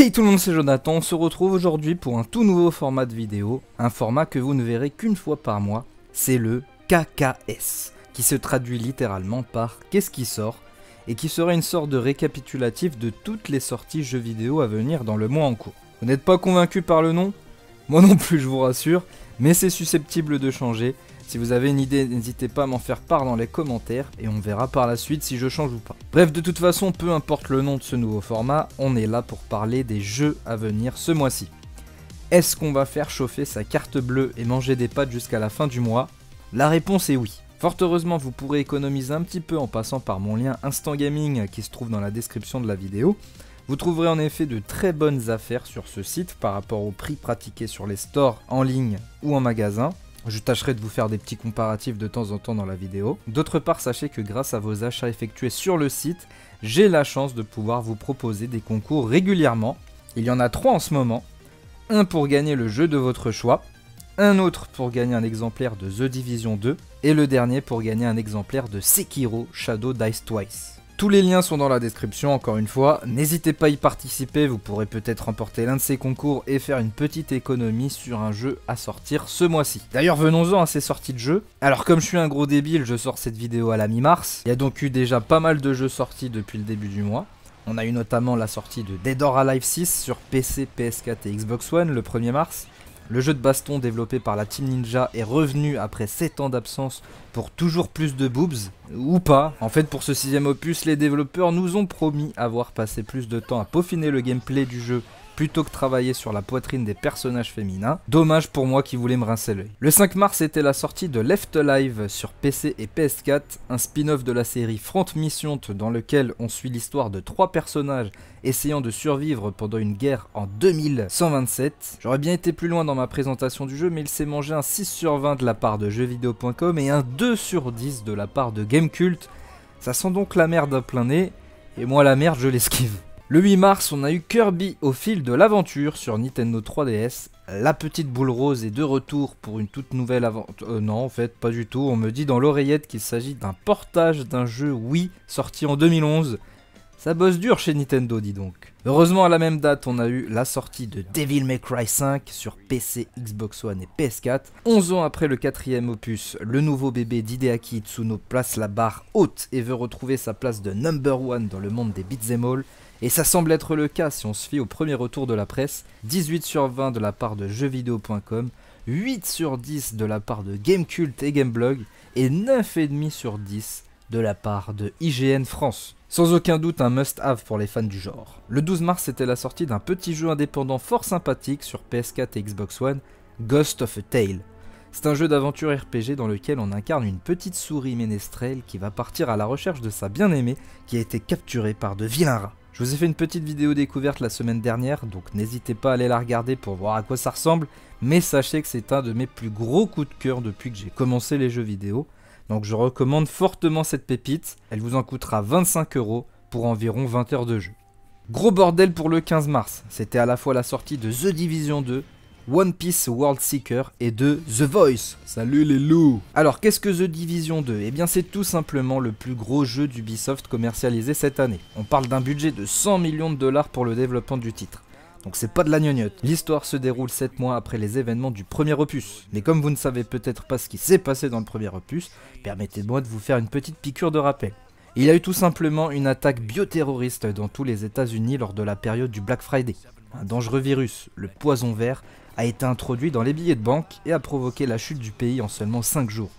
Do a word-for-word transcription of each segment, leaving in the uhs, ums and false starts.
Hey tout le monde, c'est Jonathan, on se retrouve aujourd'hui pour un tout nouveau format de vidéo, un format que vous ne verrez qu'une fois par mois, c'est le K K S, qui se traduit littéralement par « Qu'est-ce qui sort ?» et qui serait une sorte de récapitulatif de toutes les sorties jeux vidéo à venir dans le mois en cours. Vous n'êtes pas convaincu par le nom? Moi non plus, je vous rassure, mais c'est susceptible de changer. Si vous avez une idée, n'hésitez pas à m'en faire part dans les commentaires et on verra par la suite si je change ou pas. Bref, de toute façon, peu importe le nom de ce nouveau format, on est là pour parler des jeux à venir ce mois-ci. Est-ce qu'on va faire chauffer sa carte bleue et manger des pâtes jusqu'à la fin du mois? La réponse est oui. Fort heureusement, vous pourrez économiser un petit peu en passant par mon lien Instant Gaming qui se trouve dans la description de la vidéo. Vous trouverez en effet de très bonnes affaires sur ce site par rapport aux prix pratiqués sur les stores en ligne ou en magasin. Je tâcherai de vous faire des petits comparatifs de temps en temps dans la vidéo. D'autre part, sachez que grâce à vos achats effectués sur le site, j'ai la chance de pouvoir vous proposer des concours régulièrement. Il y en a trois en ce moment. Un pour gagner le jeu de votre choix, un autre pour gagner un exemplaire de The Division deux et le dernier pour gagner un exemplaire de Sekiro: Shadow Die Twice. Tous les liens sont dans la description, encore une fois, n'hésitez pas à y participer, vous pourrez peut-être remporter l'un de ces concours et faire une petite économie sur un jeu à sortir ce mois-ci. D'ailleurs, venons-en à ces sorties de jeux. Alors comme je suis un gros débile, je sors cette vidéo à la mi-mars, il y a donc eu déjà pas mal de jeux sortis depuis le début du mois. On a eu notamment la sortie de Dead or Alive six sur P C, P S quatre et Xbox One le premier mars. Le jeu de baston développé par la Team Ninja est revenu après sept ans d'absence pour toujours plus de boobs, ou pas. En fait, pour ce sixième opus, les développeurs nous ont promis avoir passé plus de temps à peaufiner le gameplay du jeu plutôt que travailler sur la poitrine des personnages féminins. Dommage pour moi qui voulais me rincer l'œil. Le cinq mars était la sortie de Left Alive sur P C et P S quatre, un spin-off de la série Front Mission dans lequel on suit l'histoire de trois personnages essayant de survivre pendant une guerre en deux mille cent vingt-sept. J'aurais bien été plus loin dans ma présentation du jeu, mais il s'est mangé un six sur vingt de la part de jeux vidéo point com et un deux sur dix de la part de Gamekult. Ça sent donc la merde à plein nez, et moi la merde je l'esquive. Le huit mars, on a eu Kirby au fil de l'aventure sur Nintendo trois D S. La petite boule rose est de retour pour une toute nouvelle aventure... Euh, non, en fait, pas du tout. On me dit dans l'oreillette qu'il s'agit d'un portage d'un jeu Wii sorti en deux mille onze. Ça bosse dur chez Nintendo, dis donc. Heureusement, à la même date, on a eu la sortie de Devil May Cry cinq sur P C, Xbox One et P S quatre. onze ans après le quatrième opus, le nouveau bébé d'Hideaki Itsuno place la barre haute et veut retrouver sa place de number one dans le monde des beat'em all. Et ça semble être le cas si on se fie au premier retour de la presse, dix-huit sur vingt de la part de jeux vidéo point com, huit sur dix de la part de Gamekult et Gameblog, et neuf virgule cinq sur dix de la part de I G N France. Sans aucun doute un must-have pour les fans du genre. Le douze mars, c'était la sortie d'un petit jeu indépendant fort sympathique sur P S quatre et Xbox One, Ghost of a Tale. C'est un jeu d'aventure R P G dans lequel on incarne une petite souris ménestrelle qui va partir à la recherche de sa bien-aimée qui a été capturée par de vilains rats. Je vous ai fait une petite vidéo découverte la semaine dernière, donc n'hésitez pas à aller la regarder pour voir à quoi ça ressemble, mais sachez que c'est un de mes plus gros coups de cœur depuis que j'ai commencé les jeux vidéo, donc je recommande fortement cette pépite, elle vous en coûtera vingt-cinq euros pour environ vingt heures de jeu. Gros bordel pour le quinze mars, c'était à la fois la sortie de The Division deux, One Piece World Seeker et de The Voice. Salut les loups! Alors qu'est-ce que The Division deux? Eh bien c'est tout simplement le plus gros jeu d'Ubisoft commercialisé cette année. On parle d'un budget de cent millions de dollars pour le développement du titre. Donc c'est pas de la gnognotte. L'histoire se déroule sept mois après les événements du premier opus. Mais comme vous ne savez peut-être pas ce qui s'est passé dans le premier opus, permettez-moi de vous faire une petite piqûre de rappel. Il y a eu tout simplement une attaque bioterroriste dans tous les États-Unis lors de la période du Black Friday. Un dangereux virus, le poison vert, a été introduit dans les billets de banque et a provoqué la chute du pays en seulement cinq jours.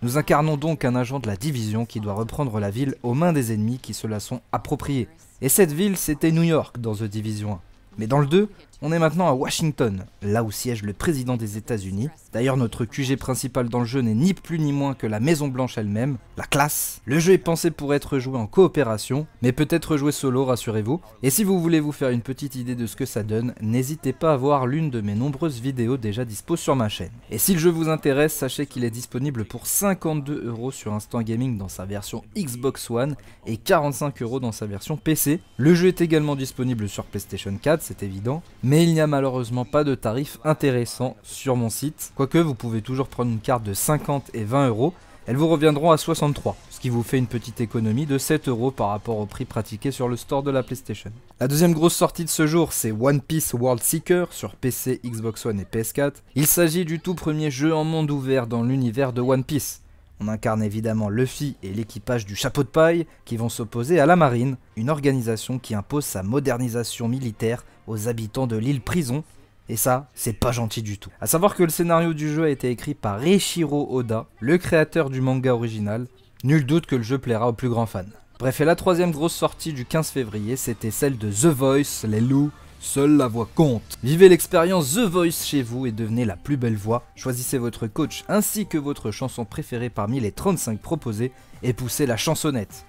Nous incarnons donc un agent de la division qui doit reprendre la ville aux mains des ennemis qui se la sont appropriés. Et cette ville, c'était New York dans The Division un. Mais dans le deux, on est maintenant à Washington, là où siège le président des États-Unis. D'ailleurs, notre Q G principal dans le jeu n'est ni plus ni moins que la Maison Blanche elle-même, la classe. Le jeu est pensé pour être joué en coopération, mais peut être joué solo, rassurez-vous. Et si vous voulez vous faire une petite idée de ce que ça donne, n'hésitez pas à voir l'une de mes nombreuses vidéos déjà dispo sur ma chaîne. Et si le jeu vous intéresse, sachez qu'il est disponible pour cinquante-deux euros sur Instant Gaming dans sa version Xbox One et quarante-cinq euros dans sa version P C. Le jeu est également disponible sur PlayStation quatre, c'est évident, mais il n'y a malheureusement pas de tarif intéressant sur mon site. Quoique vous pouvez toujours prendre une carte de cinquante et vingt euros, Elles vous reviendront à soixante-trois, ce qui vous fait une petite économie de sept euros par rapport au prix pratiqué sur le store de la PlayStation. La deuxième grosse sortie de ce jour, c'est One Piece World Seeker sur P C, Xbox One et P S quatre. Il s'agit du tout premier jeu en monde ouvert dans l'univers de One Piece. On incarne évidemment Luffy et l'équipage du Chapeau de Paille qui vont s'opposer à la Marine, une organisation qui impose sa modernisation militaire aux habitants de l'île Prison. Et ça, c'est pas gentil du tout. A savoir que le scénario du jeu a été écrit par Eiichiro Oda, le créateur du manga original. Nul doute que le jeu plaira aux plus grands fans. Bref, et la troisième grosse sortie du quinze février, c'était celle de The Voice, les loups, seule la voix compte. Vivez l'expérience The Voice chez vous et devenez la plus belle voix. Choisissez votre coach ainsi que votre chanson préférée parmi les trente-cinq proposées et poussez la chansonnette.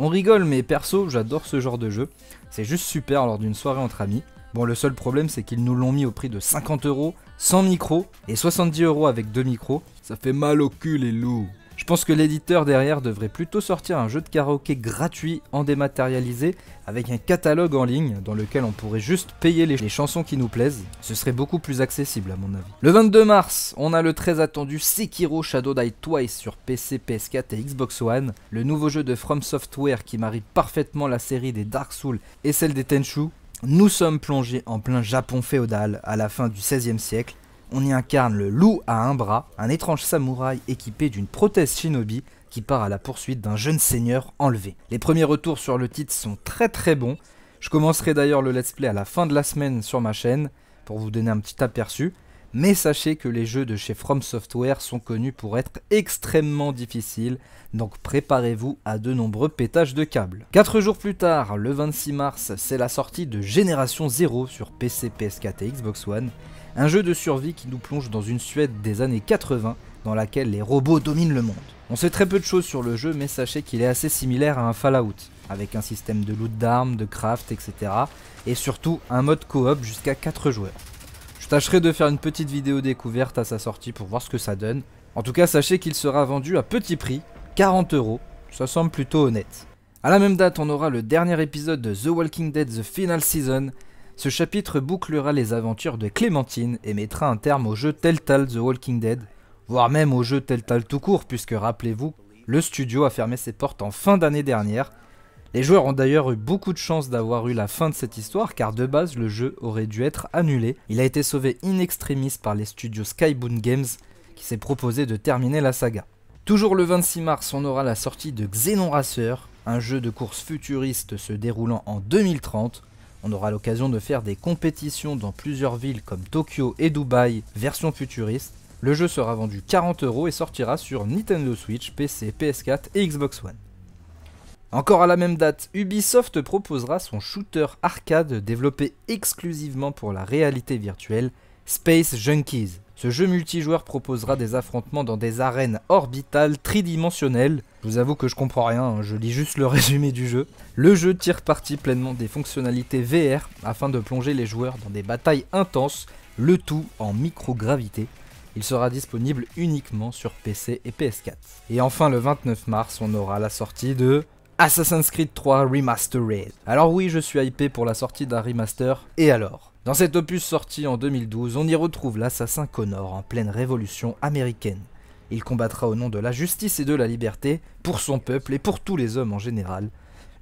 On rigole, mais perso, j'adore ce genre de jeu. C'est juste super lors d'une soirée entre amis. Bon, le seul problème, c'est qu'ils nous l'ont mis au prix de cinquante euros, sans micro, et soixante-dix euros avec deux micros. Ça fait mal au cul, les loups. Je pense que l'éditeur derrière devrait plutôt sortir un jeu de karaoké gratuit, en dématérialisé, avec un catalogue en ligne, dans lequel on pourrait juste payer les, les chansons qui nous plaisent. Ce serait beaucoup plus accessible, à mon avis. Le vingt-deux mars, on a le très attendu Sekiro: Shadow Die Twice sur P C, P S quatre et Xbox One, le nouveau jeu de From Software qui marie parfaitement la série des Dark Souls et celle des Tenchu. Nous sommes plongés en plein Japon féodal à la fin du seizième siècle. On y incarne le loup à un bras, un étrange samouraï équipé d'une prothèse shinobi qui part à la poursuite d'un jeune seigneur enlevé. Les premiers retours sur le titre sont très très bons. Je commencerai d'ailleurs le let's play à la fin de la semaine sur ma chaîne pour vous donner un petit aperçu. Mais sachez que les jeux de chez From Software sont connus pour être extrêmement difficiles, donc préparez-vous à de nombreux pétages de câbles. quatre jours plus tard, le vingt-six mars, c'est la sortie de Génération Zero sur P C, P S quatre et Xbox One, un jeu de survie qui nous plonge dans une Suède des années quatre-vingt dans laquelle les robots dominent le monde. On sait très peu de choses sur le jeu, mais sachez qu'il est assez similaire à un Fallout, avec un système de loot d'armes, de craft, et cetera, et surtout un mode coop jusqu'à quatre joueurs. Je tâcherai de faire une petite vidéo découverte à sa sortie pour voir ce que ça donne. En tout cas, sachez qu'il sera vendu à petit prix, quarante euros, ça semble plutôt honnête. A la même date, on aura le dernier épisode de The Walking Dead The Final Season. Ce chapitre bouclera les aventures de Clémentine et mettra un terme au jeu Telltale The Walking Dead, voire même au jeu Telltale tout court, puisque rappelez-vous, le studio a fermé ses portes en fin d'année dernière. Les joueurs ont d'ailleurs eu beaucoup de chance d'avoir eu la fin de cette histoire car de base le jeu aurait dû être annulé. Il a été sauvé in extremis par les studios Skybound Games qui s'est proposé de terminer la saga. Toujours le vingt-six mars, on aura la sortie de Xenon Racer, un jeu de course futuriste se déroulant en deux mille trente. On aura l'occasion de faire des compétitions dans plusieurs villes comme Tokyo et Dubaï, version futuriste. Le jeu sera vendu quarante euros et sortira sur Nintendo Switch, P C, P S quatre et Xbox One. Encore à la même date, Ubisoft proposera son shooter arcade développé exclusivement pour la réalité virtuelle, Space Junkies. Ce jeu multijoueur proposera des affrontements dans des arènes orbitales tridimensionnelles. Je vous avoue que je comprends rien, je lis juste le résumé du jeu. Le jeu tire parti pleinement des fonctionnalités V R afin de plonger les joueurs dans des batailles intenses, le tout en microgravité. Il sera disponible uniquement sur P C et P S quatre. Et enfin le vingt-neuf mars, on aura la sortie de Assassin's Creed trois Remastered. Alors oui, je suis hypé pour la sortie d'un remaster, et alors? Dans cet opus sorti en deux mille douze, on y retrouve l'assassin Connor en pleine révolution américaine. Il combattra au nom de la justice et de la liberté, pour son peuple et pour tous les hommes en général.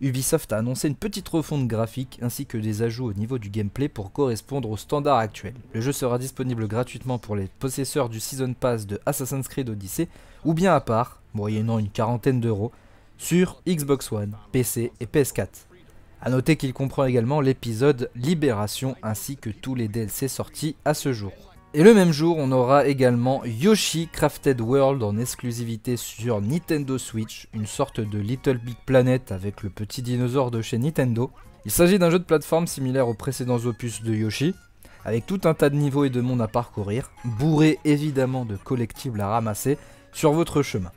Ubisoft a annoncé une petite refonte graphique ainsi que des ajouts au niveau du gameplay pour correspondre aux standards actuels. Le jeu sera disponible gratuitement pour les possesseurs du Season Pass de Assassin's Creed Odyssey ou bien à part, moyennant une quarantaine d'euros, sur Xbox One, P C et P S quatre. A noter qu'il comprend également l'épisode Libération ainsi que tous les D L C sortis à ce jour. Et le même jour, on aura également Yoshi Crafted World en exclusivité sur Nintendo Switch, une sorte de Little Big Planet avec le petit dinosaure de chez Nintendo. Il s'agit d'un jeu de plateforme similaire aux précédents opus de Yoshi, avec tout un tas de niveaux et de mondes à parcourir, bourré évidemment de collectibles à ramasser sur votre chemin.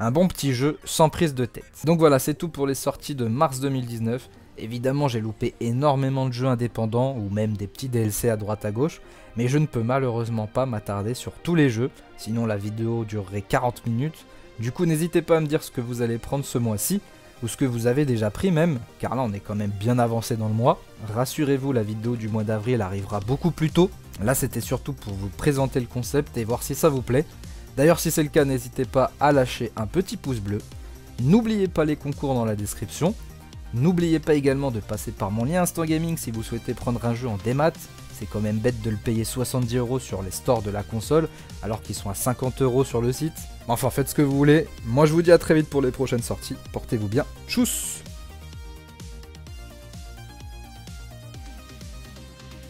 Un bon petit jeu sans prise de tête. Donc voilà, c'est tout pour les sorties de mars deux mille dix-neuf. Évidemment, j'ai loupé énormément de jeux indépendants ou même des petits D L C à droite à gauche, mais je ne peux malheureusement pas m'attarder sur tous les jeux, sinon la vidéo durerait quarante minutes. Du coup, n'hésitez pas à me dire ce que vous allez prendre ce mois-ci, ou ce que vous avez déjà pris même, car là on est quand même bien avancé dans le mois. Rassurez-vous, la vidéo du mois d'avril arrivera beaucoup plus tôt. Là, c'était surtout pour vous présenter le concept et voir si ça vous plaît. D'ailleurs, si c'est le cas, n'hésitez pas à lâcher un petit pouce bleu. N'oubliez pas les concours dans la description. N'oubliez pas également de passer par mon lien Instant Gaming si vous souhaitez prendre un jeu en démat. C'est quand même bête de le payer soixante-dix euros sur les stores de la console, alors qu'ils sont à cinquante euros sur le site. Enfin, faites ce que vous voulez. Moi, je vous dis à très vite pour les prochaines sorties. Portez-vous bien. Tchuss!